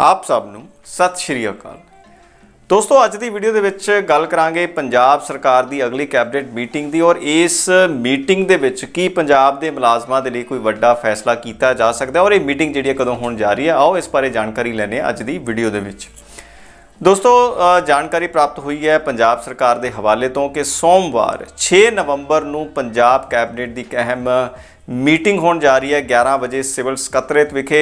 आप सब ਨੂੰ ਸਤਿ ਸ਼੍ਰੀ ਅਕਾਲ दोस्तों, ਅੱਜ ਦੀ ਵੀਡੀਓ ਦੇ ਵਿੱਚ ਗੱਲ ਕਰਾਂਗੇ ਪੰਜਾਬ ਸਰਕਾਰ ਦੀ ਅਗਲੀ ਕੈਬਨਿਟ ਮੀਟਿੰਗ ਦੀ ਔਰ ਇਸ ਮੀਟਿੰਗ ਦੇ ਵਿੱਚ ਕੀ ਪੰਜਾਬ ਦੇ ਮੁਲਾਜ਼ਮਾਂ ਦੇ ਲਈ ਕੋਈ ਵੱਡਾ ਫੈਸਲਾ ਕੀਤਾ ਜਾ ਸਕਦਾ ਹੈ ਔਰ ਇਹ ਮੀਟਿੰਗ ਜਿਹੜੀ ਕਦੋਂ ਹੋਣ ਜਾ ਰਹੀ ਹੈ। आओ इस बारे जानकारी ਲੈਣੇ ਅੱਜ ਦੀ ਵੀਡੀਓ ਦੇ ਵਿੱਚ। दोस्तों, जानकारी प्राप्त हुई है पंजाब सरकार के हवाले तो कि सोमवार 6 नवंबर को पंजाब कैबिनेट की अहम मीटिंग होने जा रही है 11 बजे सिविल सकत्रेत विखे।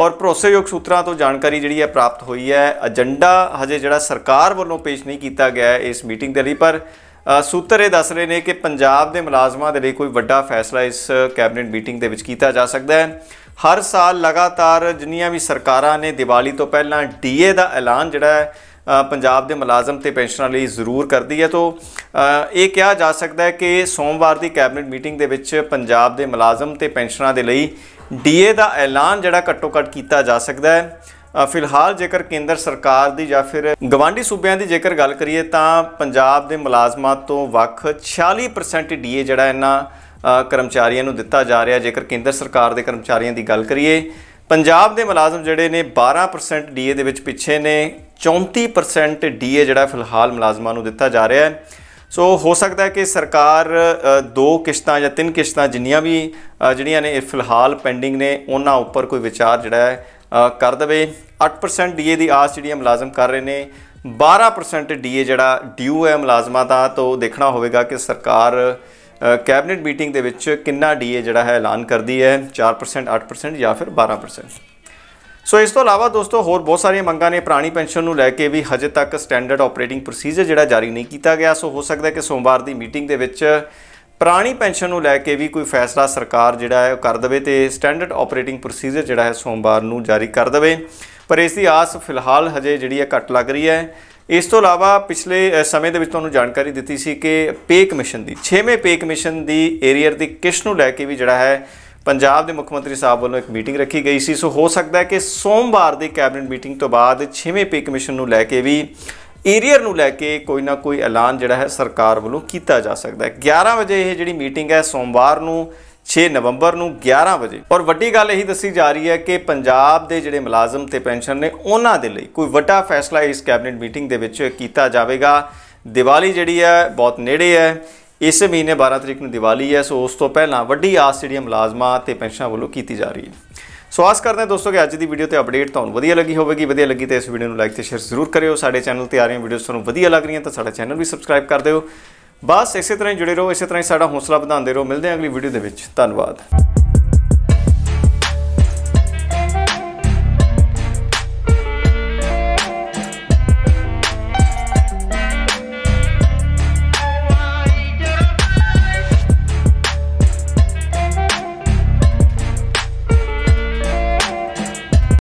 और भरोसेयोग सूत्रों तो जानकारी जी प्राप्त हुई है, एजेंडा हजे जड़ा सरकार वालों पेश नहीं किया गया है इस मीटिंग के लिए, पर सूत्र ये दस रहे हैं कि पंजाब के मुलाजमान के लिए कोई वड्डा फैसला इस कैबिनेट मीटिंग किया जा सकता है। हर साल लगातार जिन्नियां भी सरकारां ने दिवाली तो पहलां डीए का ऐलान जिहड़ा है पंजाब के मुलाजम तो पेंशनर लिए जरूर करती है, तो ये कहा जा सकता है कि सोमवार की कैबिनेट मीटिंग के विच पंजाब के मुलाजम तो पेंशनर के लिए डीए का ऐलान जिहड़ा घट्टो घट्ट किया जा सकता है। फिलहाल जेकर केंद्र सरकार की या फिर गवांढी सूबे की जेकर गल करिए तो पंजाब के मुलाजमां तो वख 46% डीए जिहड़ा इन्हां कर्मचारियों को दिता जा रहा है। जेकर केंद्र सरकार के कर्मचारियों की गल करिए पंजाब के मुलाजम जोड़े ने 12% डीए के पिछे ने, 34% डीए जोड़ा फिलहाल मुलाजमान को दिता जा रहा है। सो हो सकता है कि सरकार 2 किश्तां या 3 किश्तां जिन्नियां भी जिहड़ियां ने फिलहाल पेंडिंग ने उन्हां उपर कोई विचार जिहड़ा है कर देवे। 8% डीए की आस जिहड़ी मुलाजम कर रहे हैं, 12% डीए जोड़ा ड्यू है मुलाजमां दा, तो देखना होगा कि सरकार कैबिनेट मीटिंग के विच कितना डीए जड़ा है ऐलान कर दी है, 4%, 8% या फिर 12%। सो इस तो अलावा दोस्तों होर बहुत सारिया मंगा ने पुरानी पेनशन नूं लैके भी हजे तक स्टैंडर्ड ऑपरेटिंग प्रोसीजर जिहड़ा जारी नहीं किया गया। सो हो सकता है कि सोमवार की मीटिंग के विच पुरानी पेनशन नूं लैके भी कोई फैसला सरकार जिहड़ा है कर देवे तो स्टैंडर्ड ऑपरेटिंग प्रोसीजर जिहड़ा है सोमवार नूं जारी कर देवे, पर इसकी आस फिलहाल हजे जिहड़ी है घट लग रही है। इस तो अलावा पिछले समय के तो जानकारी दी सी कि पे कमीशन की 6वें पे कमीशन की एरियर की किश्त को लैके भी जोड़ा है पंजाब के मुख्यमंत्री साहब वालों एक मीटिंग रखी गई सी। सो हो सकता है कि सोमवार की कैबिनेट मीटिंग तो बाद 6वें पे कमीशन को लैके भी एरियर को लैके कोई ना कोई ऐलान जोड़ा है सरकार वालों किया जा सकता है। 11 बजे यह जी मीटिंग है सोमवार को 6 नवंबर को 11 बजे। और वड्डी गल यही दसी जा रही है कि पंजाब के जिहड़े मुलाजम ते पेंशन ने उन्हां दे लई कोई वड्डा फैसला इस कैबिनेट मीटिंग दे विच कीता जावेगा। दिवाली जिहड़ी है बहुत नेड़े है, इस महीने 12 तरीक नूं दिवाली है। सो उस तो पहलां वड्डी आस जिहड़ी मुलाजमां ते पेंशनरां वल्लों कीती जा रही है। सो आस करते हैं दोस्तों कि अज्ज दी वीडियो ते अपडेट तुहानूं वधिया लगी होगी। वधिया लगी तो इस वीडियो नूं लाइक ते शेयर जरूर करियो। साडे चैनल ते आ रही वीडियोस तुहानूं वधिया लग रही हैं तो साडा चैनल भी सब्सक्राइब कर दिओ। बस इस तरह ही जुड़े रहो, इस तरह ही साडा हौसला बढ़ाते रहो। मिलते हैं अगली वीडियो के विच। धन्यवाद।